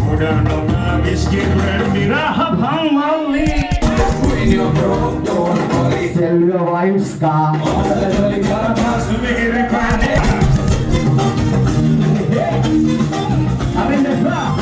Sudanomam is given me rahab only. When you broke door, only tell your wife's car. All the jolly carapas to be required. I'm in the club.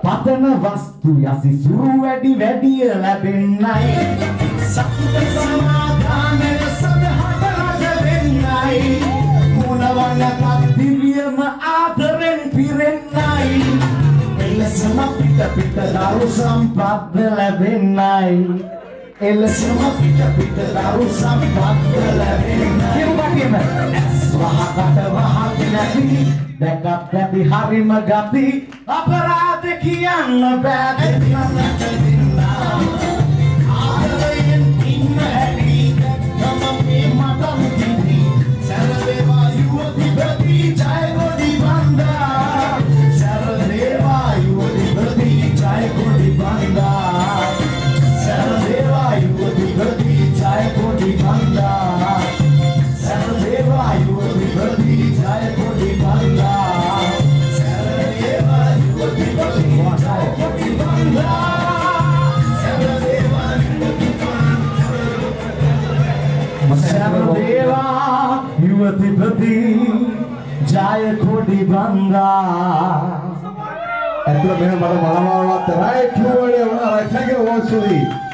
पतन वस्तु यासी शुरू वैडी वैडी लबिन्नाई सत्य समाधान सब हाथ लबिन्नाई मुनवान का दिव्यम आदरण पिरन्नाई एलसमा पिता पिता दारु संपाद लबिन्नाई एलसमा पिता पिता दारु संपाद लबिन्नाई क्यों बाकी है वहाँ कट वहाँ किनारी Dekat dari hari megati, aparat kian lebat. Ada yang tinggal di dalam mata mudi, serba bayu di berdi, cai go di banda. Serba bayu di berdi, cai go di banda. Serba bayu di berdi, cai go di banda. Serba bayu di berdi, cai go di banda. Saradeva Yuvati Prati Jaya Khodi Banga Saradeva Yuvati Prati Jaya Khodi Banga Saradeva Yuvati Prati Jaya Khodi Banga